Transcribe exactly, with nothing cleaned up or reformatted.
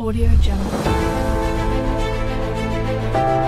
Audio Jungle.